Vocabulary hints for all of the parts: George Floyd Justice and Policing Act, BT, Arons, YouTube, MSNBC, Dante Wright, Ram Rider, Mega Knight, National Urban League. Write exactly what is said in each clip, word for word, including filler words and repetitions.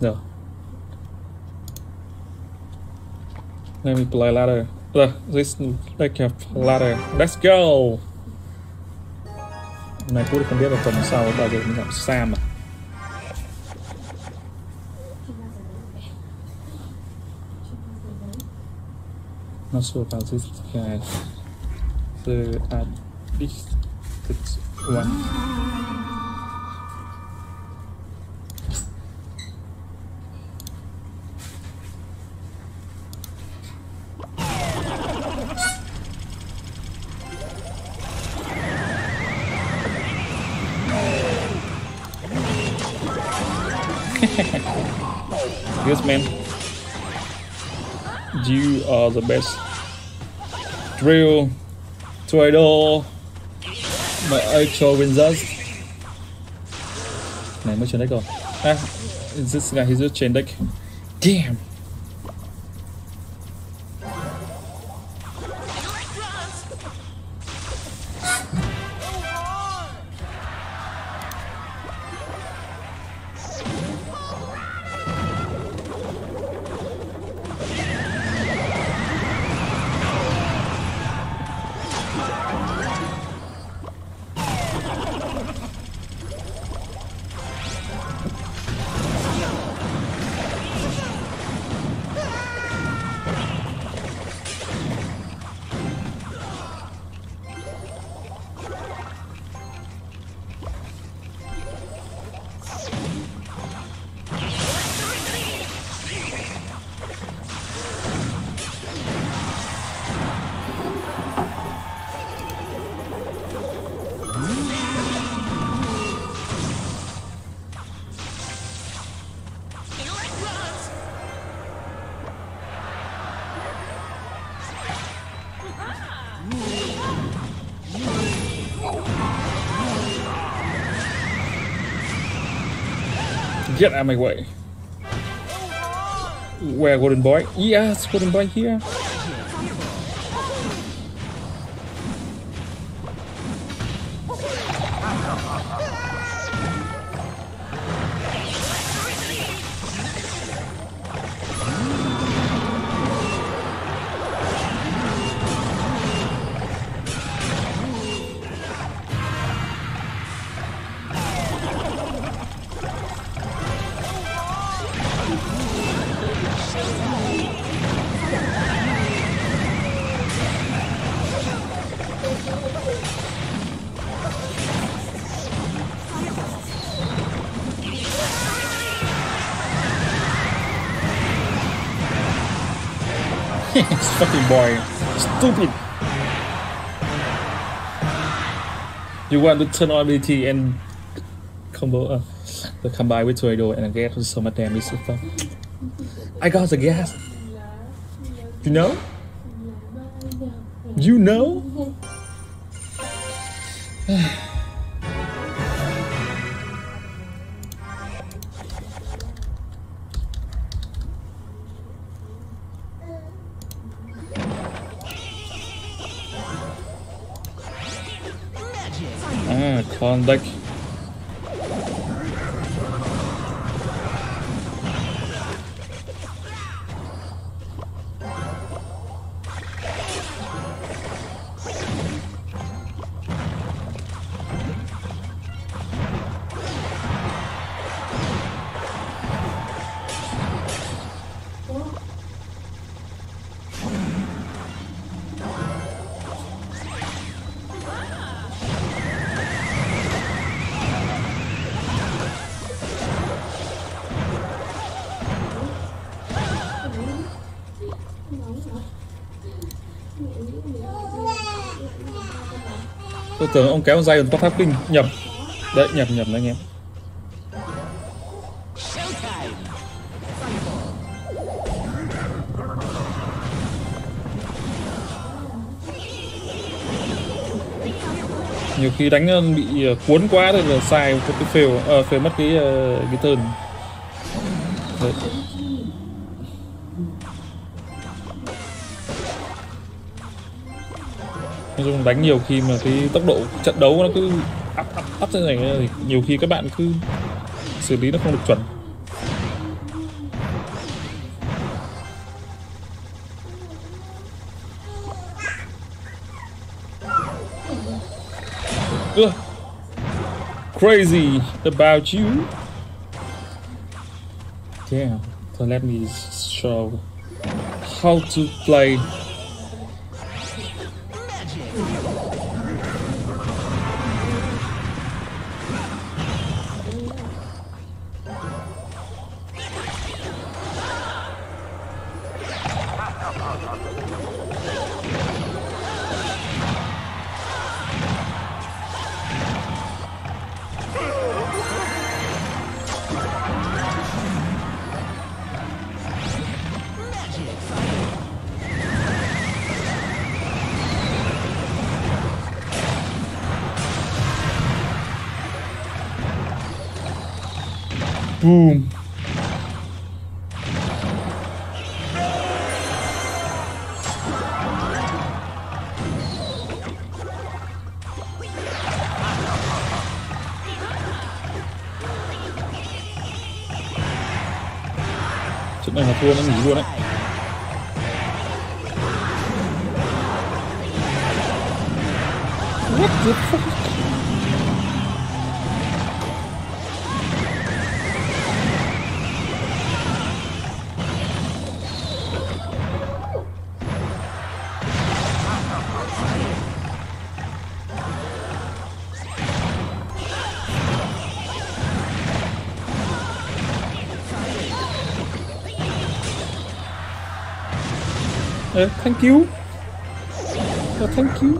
Rồi. Let me play ladder. Look, this deck of ladder. Let's go. Này tôi không biết là tuần sau bao giờ mình gặp Sam à. Not sure about this guy. So I missed this one. Yes, man. You are the best. Drill, Trader, my actual wins us. Này mới chuyển deck rồi. Ah, this guy he's just changed deck. Damn. Get out of my way. Where, golden boy? Yes, golden boy here. It's fucking boring. Stupid. You want to turn on B T and combo uh, the combine with Tornado and I get so much damage stuff. I got the gas. You know? You know? Ah, con deck. Tôi tưởng ông kéo dây còn có pháp kinh nhập đấy, nhập nhập đấy anh em. Nhiều khi đánh bị cuốn quá rồi là sai một cái fail, à, fail mất cái cái turn đấy. Dùng đánh nhiều khi mà cái tốc độ trận đấu nó cứ ắp ắp ắp thế này, nhiều khi các bạn cứ xử lý nó không được chuẩn. uh, crazy about you. Damn. So let me show how to play. Boom. Trận này là thua nó nghỉ luôn đấy. What the fuck? Uh, thank you. Uh, thank you.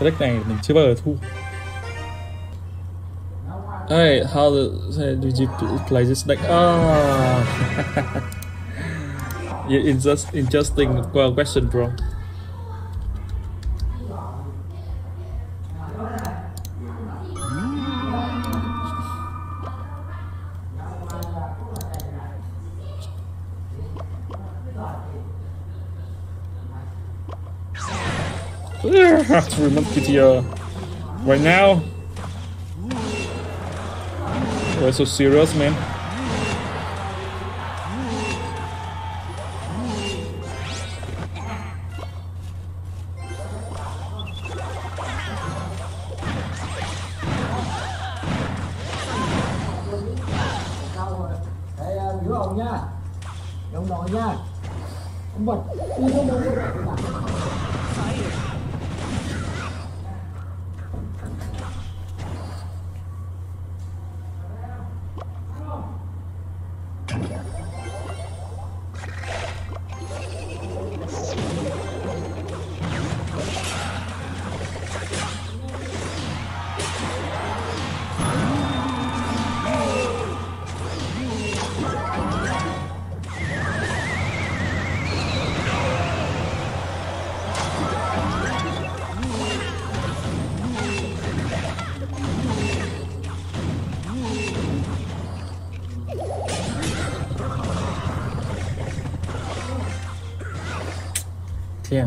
Cái deck này mình chưa bao giờ thua. Hey, how did you play this deck? Ah, it's just interesting question, bro. I have to remote P T R right now. We're so serious, man. xem.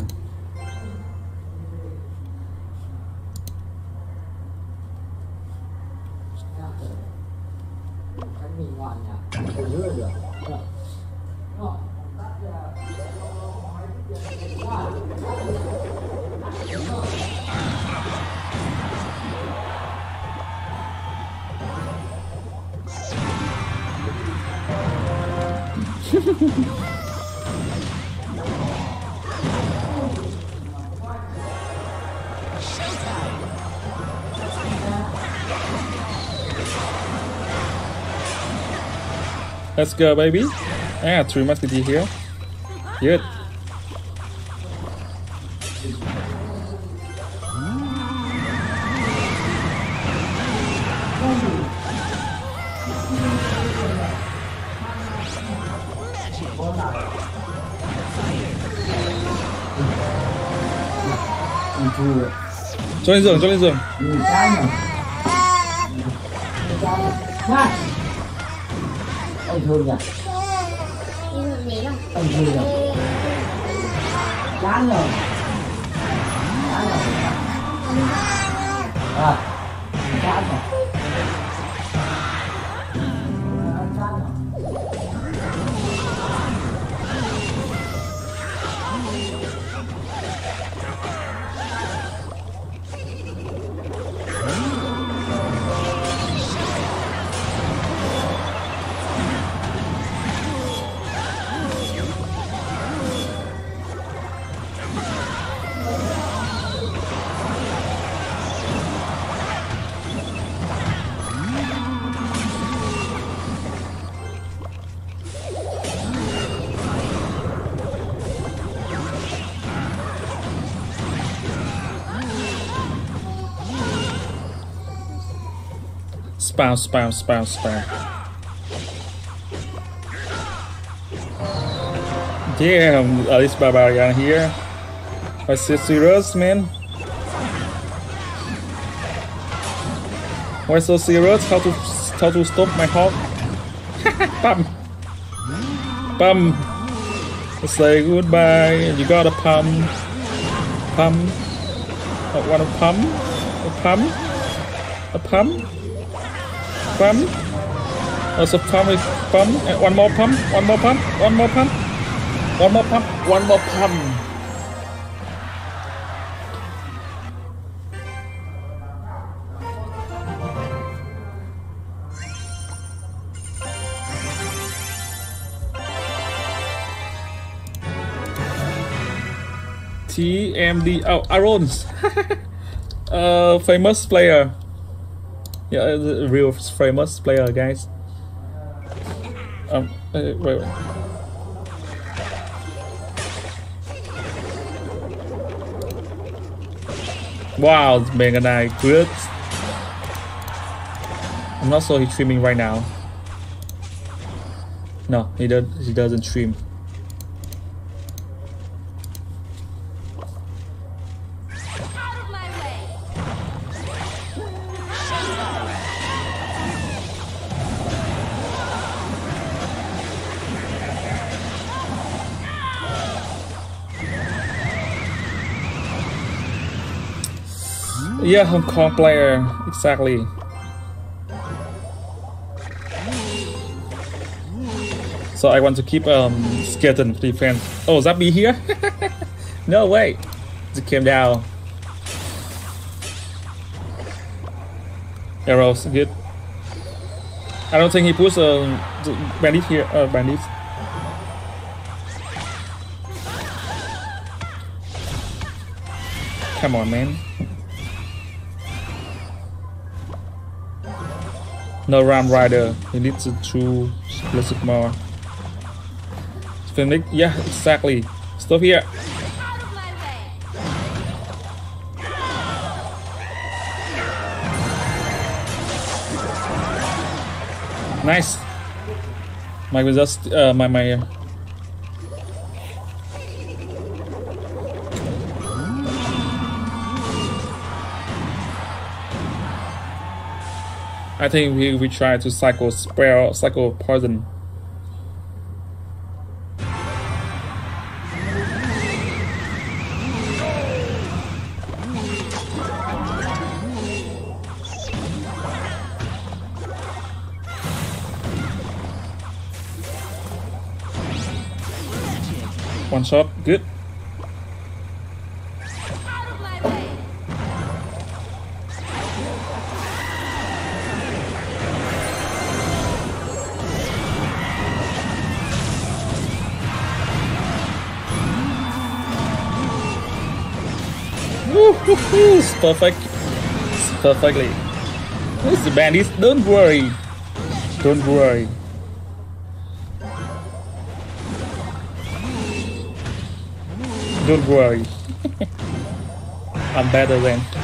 Let's go, baby. Ah, three musketeer here. Good. Cho lên giường, cho lên giường. Anh thương nhỉ? Anh thương nhỉ? Chán rồi. Chán rồi. À, chán rồi. Spam, spam, spam, spam. Damn, at least Barbarian here. I see serious, man. Why so serious? How to how to stop my heart? Pump, pump. Say goodbye. You gotta pump, pump. I wanna pump, a pump, a pump. Pump. Also pump is pump. And one more pump. One more pump. One more pump. One more pump. One more pump. T M D. Oh, Arons. uh, famous player. Yeah, the real famous player, guys. Um, uh, wait, wait. Wow, Mega Knight, good. I'm not sure he's streaming right now. No, he doesn't. He doesn't stream. Yeah, Hong Kong player, exactly. So I want to keep um, skeleton defense. Oh, Zappy here? No way! It came down. Arrows, good. I don't think he pushed a uh, bandit here. Uh, bandit. Come on, man. No Ram Rider, he needs a true blessed more. Phoenix, yeah, exactly. Stop here. Nice. My just uh, my my. Uh, I think we, we try to cycle spell, cycle poison. One shot, good. It's perfect. It's perfectly. It's the bandits. Don't worry. Don't worry. Don't worry. I'm better than.